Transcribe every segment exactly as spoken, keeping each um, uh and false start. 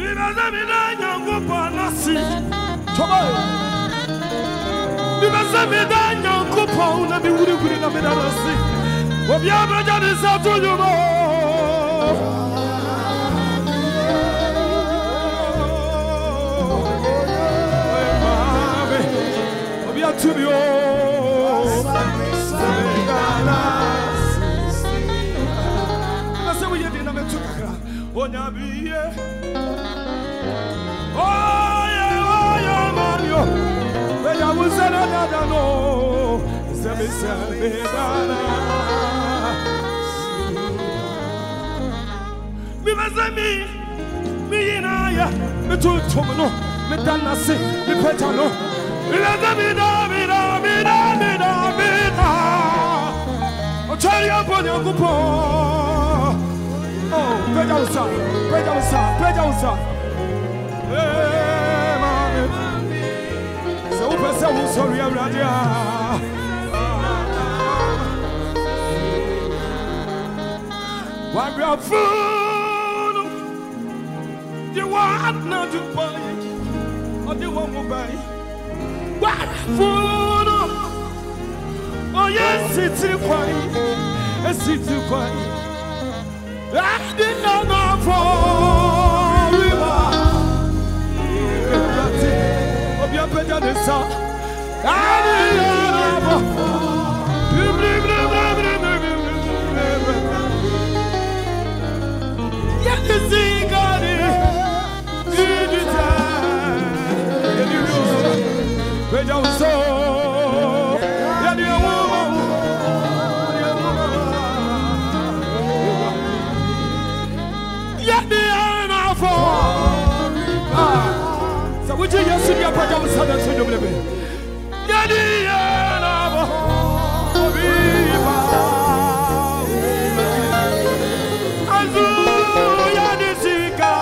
Bye. To be old, I said, we didn't have a took on your beer. Oh, yeah, man, but I was another. No, because me, me and I, the two, the Danasi, the Petano. Let me know, me know, me know, me know, me know. I'll tell you about your good boy. Oh, break down, son, break down, son, break down, son. Hey, mommy. So, we're so sorry, I'm not here. Why, we are fool. You want not to buy, or you want to buy. What fool? Oh yes, it's too quiet. It's too quiet. I did not know for we were. Oh, you're better than some. I did not know. Yet the singer did it. And you know. Where you so? Yeah, you woman. Yeah, the enough for. Ah, so we just just see your brother was standing so noble. Yeah, the enough for me. Azu, yeah, the sika.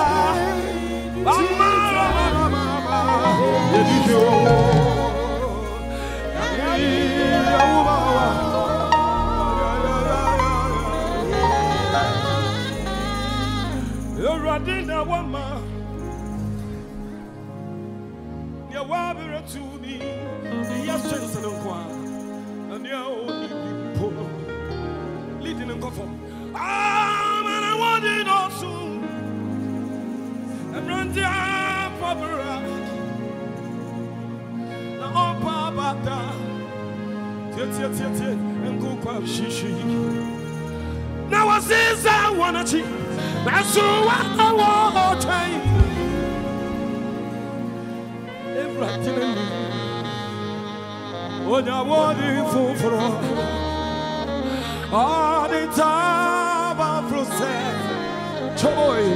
Mama, mama, yeah, the yo. Radina wama, ya wabira to me. Ya sense nonqua, and ya only polo. Leading and coffee. Ah, man, I want it also. And run the opera. The opera bata. Tet, tet, tet, tet, and go pop shishi. Now I says I wanna cheat. That's who I want to take. Everything. Oh, you're wonderful for all. All the time I process. Joy. I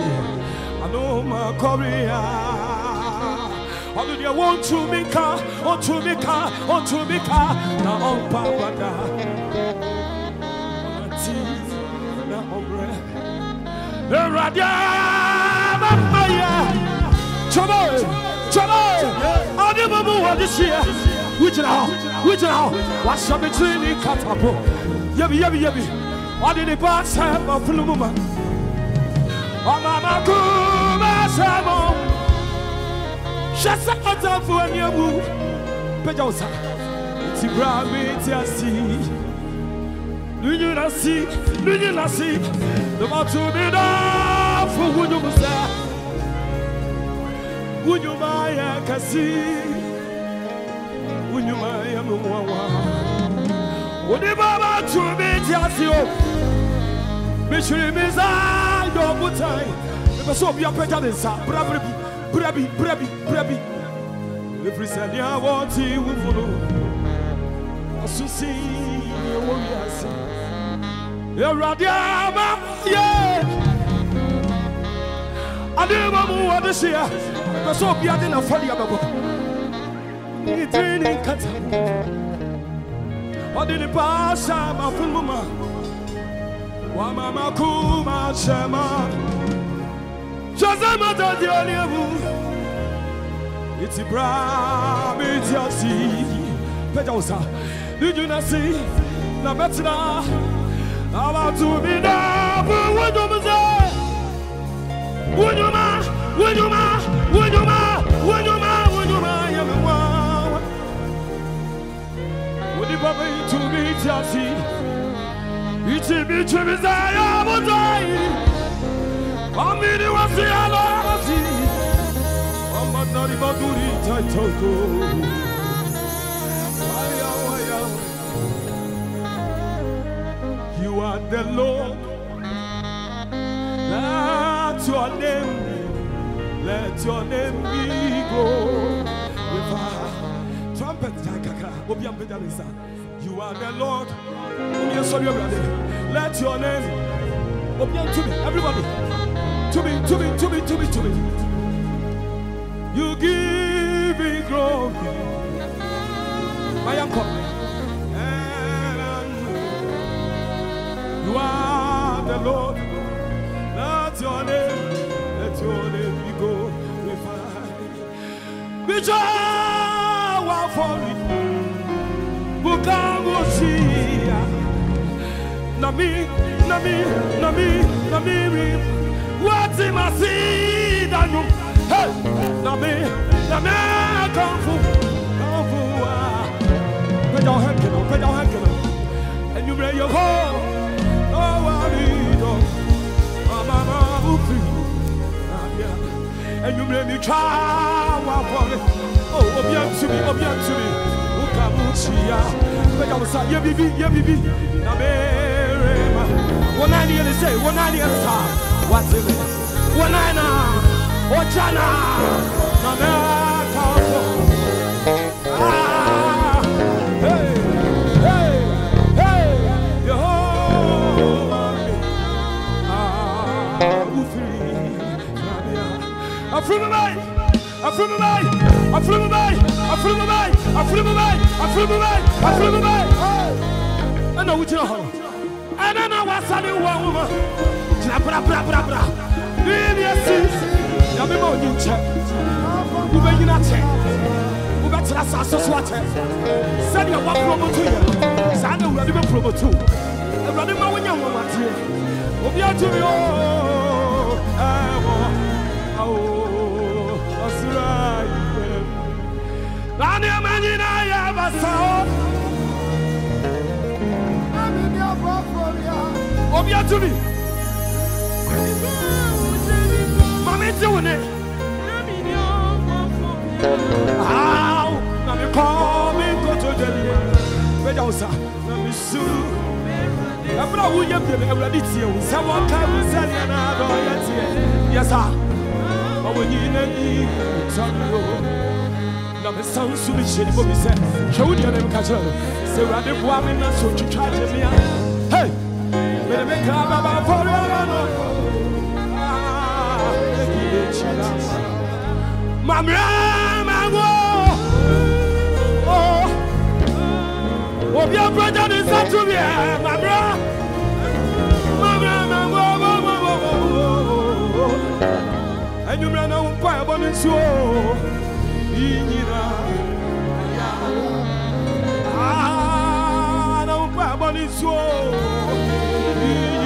know my career. Oh, you want to make a, oh, to make a, oh, to make a. Now, oh, Papa, now. My teeth, now, oh, breath. Radia, Mamma, trouble, trouble. I never knew what this year. Which now, which now, what's up between the catapo? Yabby, yabby, yabby. I did the boss have a full woman. I'm a good man. Shut up for a new move. Pedosa, it's a gravity. Do you not see? Do you not see? The battle be done for who you must have. Who you buy a cassie? Who you buy a muwa? Who the Baba to be Tiasio? Mission is I don't put time. Never saw your petals, bravi, bravi, bravi, bravi. Every Sunday I want you to follow. As you see. You're right, yeah. I never knew what this year. I saw Piatin and Fadia. It's raining cats. I did the pass. I'm a full woman. Why, Mama, cool, my shaman. Just a matter of the only. It's a bra, it's your sea. Pedosa, did you not see? Na betina, na watu bina, buwudu mzee, buwudu ma. ونما ونما ونما ونما يا مواوا ونبغي تومي تاسي يتبي تبي زايا بداي أميني وسي على راسي أما ناري بدوري تايتوكو ويا ويا You are the Lord. Let your name, let your name be glory. Trumpet, You are the Lord. Let your name. Everybody, to me, to me, to me, to me, to me. You give me glory. I am coming. You are the Lord. Let your name, let your name be glorified. We shall walk for it. We can't see. Nami, nami, nami, nami. What we must see, Daniel. Hey, nami, nami, kung fu, kung fu. Put your hand on, put your hand on, and you raise your voice. And you made me try for it. Oh, obiang to me, obiang to me. Ukamuchia, but I was like, yeah, baby, yeah, baby. Now, baby, one night you say, one night you say, what's it? One night now, oh, China, now, ah, hey, hey, hey, yo, ah, ufri. I flew away, I flew away, I flew away, I flew away, I flew away, I flew away, I flew away. I know what you're home. I don't know what's on your woman. Bra bra bra bra. Then yes, you're the more you check. You may not check. You better ask us what happened. Send your one promo to you. Send a running promo to you. I'm running my woman to you. We'll be out to you. Oh, that's right. Daniel Manina, I have a sound. I'm in your portfolio. Oh, yeah, to me. Mammy, doing it. I'm in your portfolio. How? Now you call me, go to the end. Wait, also, let me sue. I'm not going to be able to do it. Someone can send another. Yes, sir. Awonyinani utano na mesansu bichiri bo bise shawudi na mkacha se rade kwa me na so twitwa jemia hey me me ka baba follow amano ah ekide chira mamra mawo oh obi abraja ni satu bia mamra mamra mawo And you ran out by a woman, so you know, by a woman, so you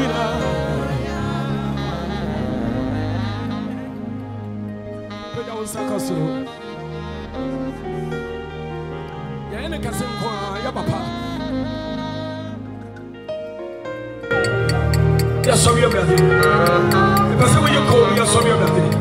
know, but I was a castle. You're in a castle, your papa. Yes, so you're better. Because when you call, you're so you're better.